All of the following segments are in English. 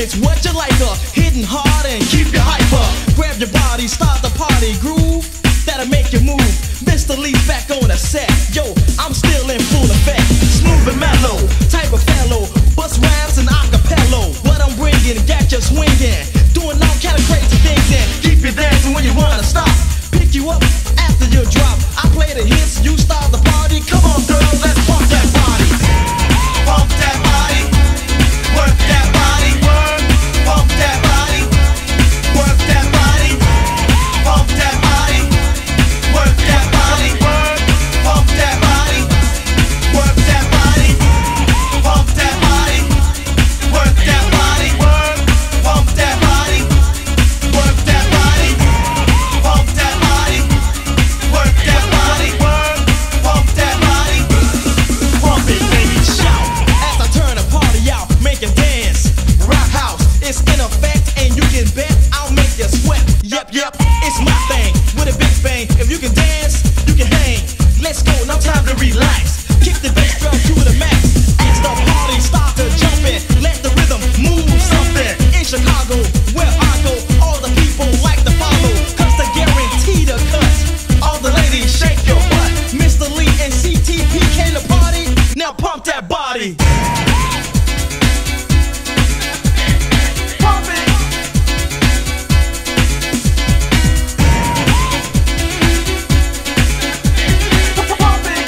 limits what you like up. Hitting hard and keep your hype up. Grab your body, start the party groove. That'll make you move. Mr. Lee's back on the set. Yo, I'm still in full effect. Smooth and mellow, type of fellow. Bust rhymes and acapella. What I'm bringing got you swinging. Doing all kind of crazy things and keep you dancing when you wanna stop. Pick you up after you drop. I play the hits, you start the party. Come on, girls, let's pump that body. Pump that body. Work that body. Work. Pump that body. Work that body. Pump that body. Work that body. Work. Pump that body. Work that body. Pump that body. Work that body. Work. Pump that body. Work that body. Pump that body. Work that body. Work. Pump that body. Pump it, baby, shout. As I turn the party out, make it dance. Rock house, it's in effect, and you can bet I'll make you sweat. Yep, yep, it's my thing. With a big bang, if you can dance, you can hang. Let's go, now time to relax. Kick the bass drum to the max. As the party starts to jump in, let the rhythm move something. In Chicago, where I go, all the people like to follow. Cause they guarantee the cuts. All the ladies shake your butt. Mr. Lee and CTP came to party. Now pump that body. Pump it. Pump it.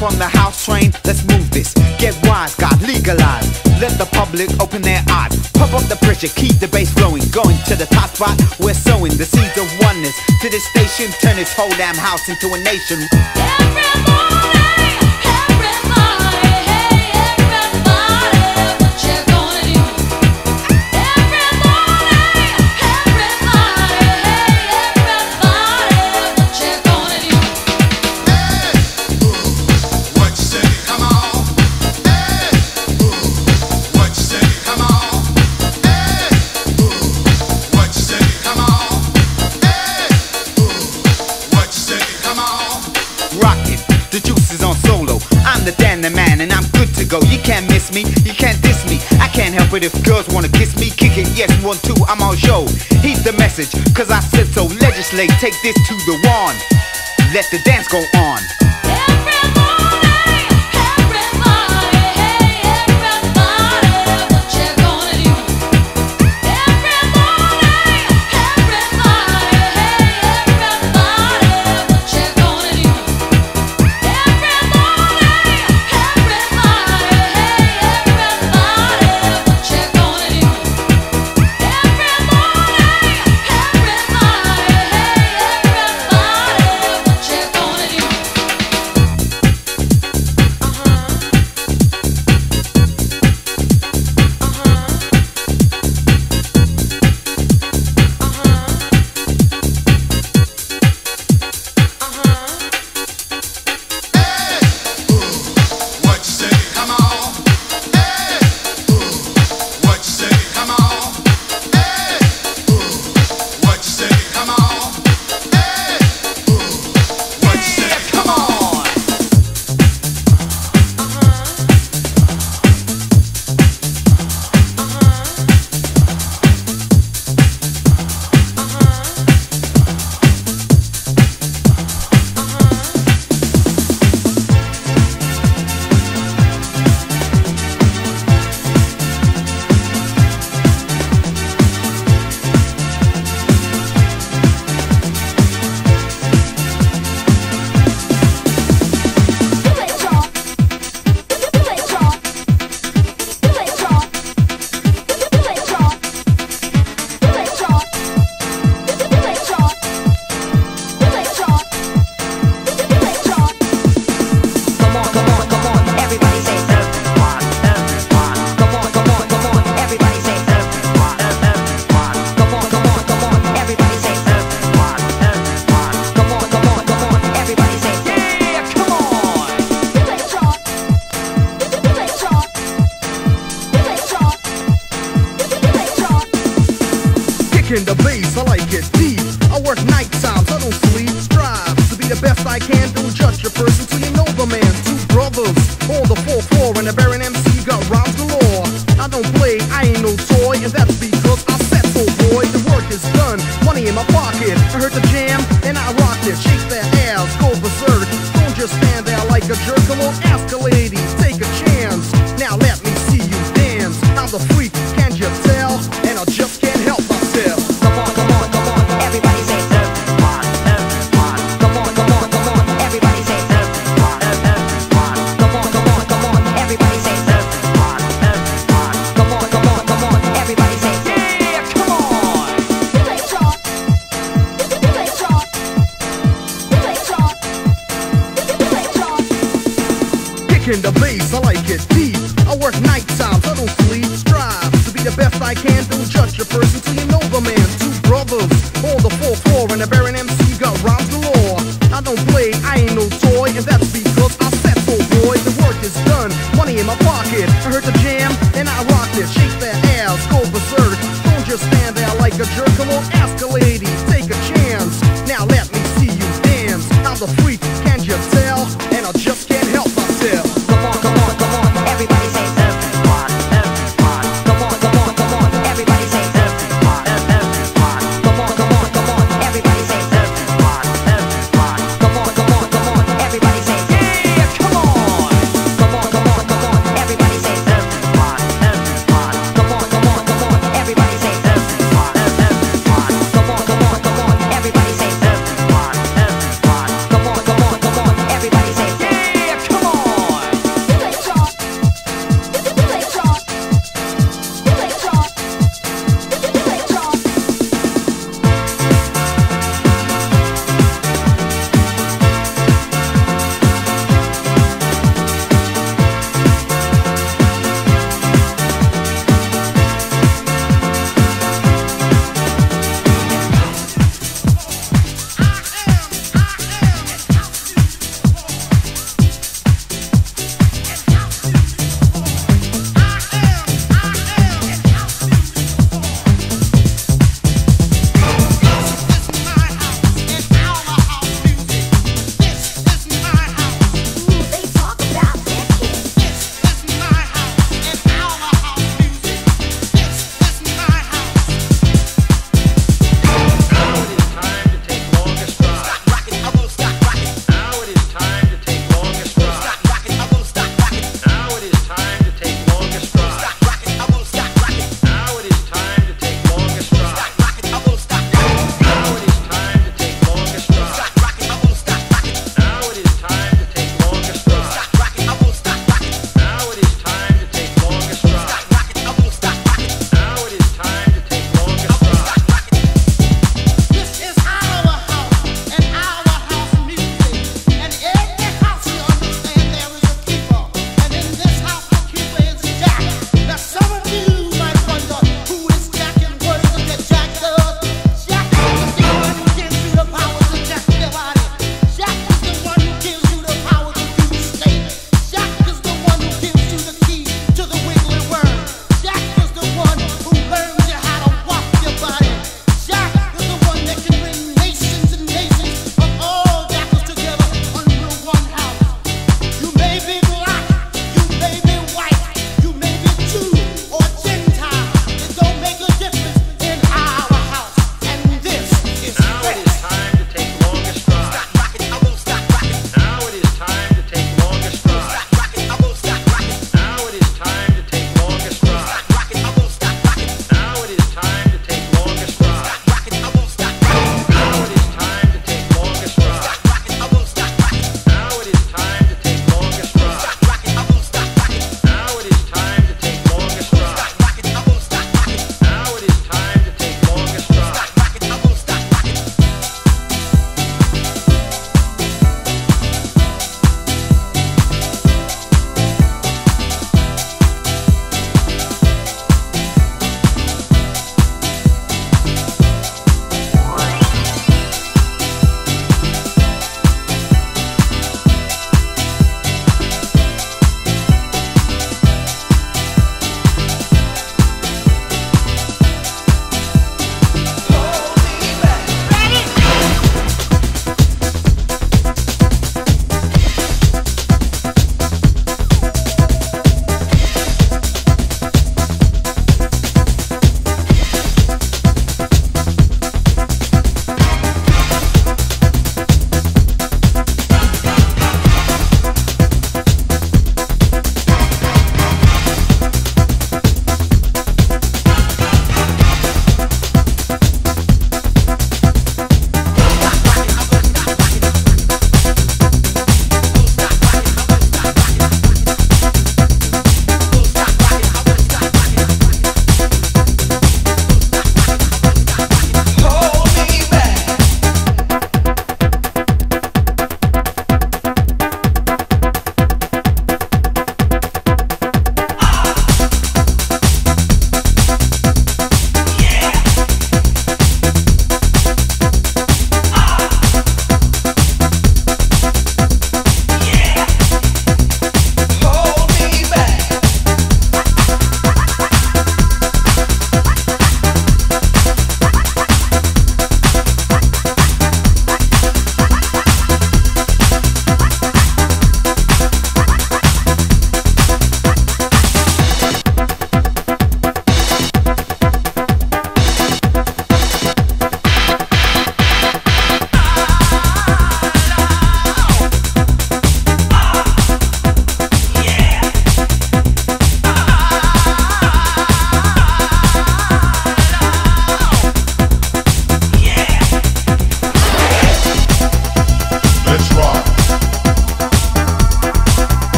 from the house train, let's move this. Get wise, God, legalize. Let the public open their eyes. Pump up the pressure, keep the bass flowing. Going to the top spot, we're sowing the seeds of oneness. To this station, turn this whole damn house into a nation. I'm the damn man and I'm good to go. You can't miss me, you can't diss me. I can't help it if girls wanna kiss me. Kick it, yes, 1, 2, I'm on show. Heed the message, cause I said so. Legislate, take this to the one. Let the dance go on. In the bass, I like it deep. I work night times, I don't sleep. Strive to be the best I can. Don't judge your person till you know the man. Two brothers, all the 4-4, and the Baron MC got rhymes galore. I don't play, I ain't no toy, and that's because I set so boy. The work is done, money in my pocket. I heard the jam, and I rocked it. Shake that ass, go berserk. Don't just stand there like a jerk. Come on, ask a lady, take a chance. Now let me see you dance. I'm the freak, can't you tell? And I just can't help myself. In the bass, I like it deep. I work night times, I don't sleep. Strive to be the best I can. Don't judge your person till you know the man. Two brothers, all the 4-4, and the Baron MC got rhymes galore. I don't play, I ain't no toy, and that's because I set so boy. The work is done, money in my pocket. I heard the jam, and I rocked it. Shake that ass, go berserk. Don't just stand there like a jerk. Come on, ask a lady, take a chance. Now let me see you dance. I'm the freak, can't you tell? And I just can't help myself.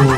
cool.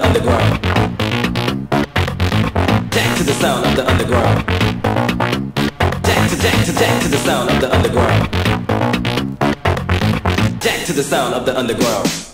the underground. Jack to the sound of the underground. Jack to the sound of the underground. Jack to the sound of the underground.